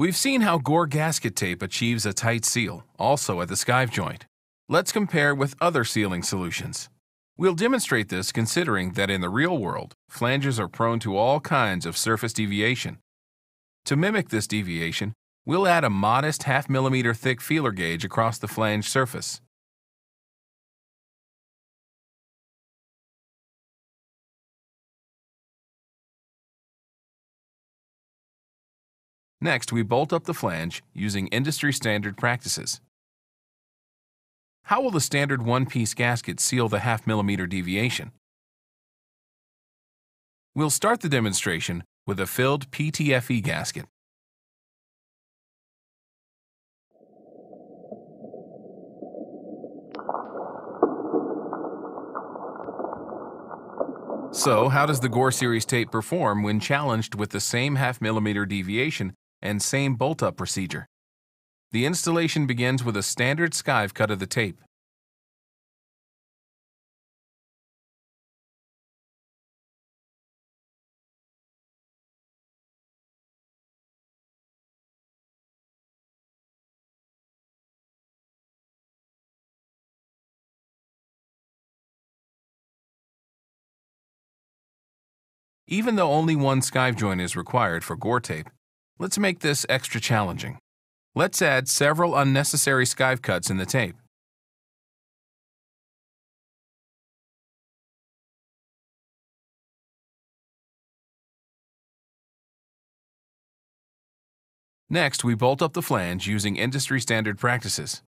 We've seen how Gore gasket tape achieves a tight seal, also at the skive joint. Let's compare with other sealing solutions. We'll demonstrate this considering that in the real world, flanges are prone to all kinds of surface deviation. To mimic this deviation, we'll add a modest half-millimeter thick feeler gauge across the flange surface. Next, we bolt up the flange using industry standard practices. How will the standard one-piece gasket seal the half-millimeter deviation? We'll start the demonstration with a filled PTFE gasket. So, how does the Gore Series tape perform when challenged with the same half-millimeter deviation and same bolt-up procedure? The installation begins with a standard skive cut of the tape. Even though only one skive joint is required for Gore tape, let's make this extra challenging. Let's add several unnecessary skive cuts in the tape. Next, we bolt up the flange using industry standard practices.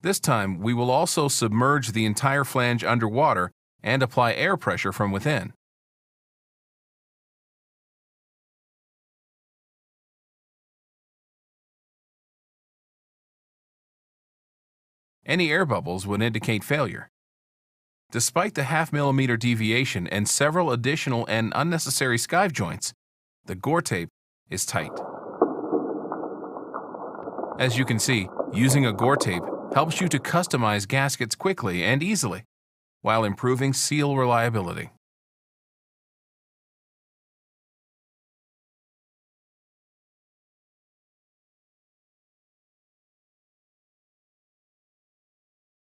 This time, we will also submerge the entire flange underwater and apply air pressure from within. Any air bubbles would indicate failure. Despite the half-millimeter deviation and several additional and unnecessary skive joints, the Gore tape is tight. As you can see, using a Gore tape helps you to customize gaskets quickly and easily, while improving seal reliability.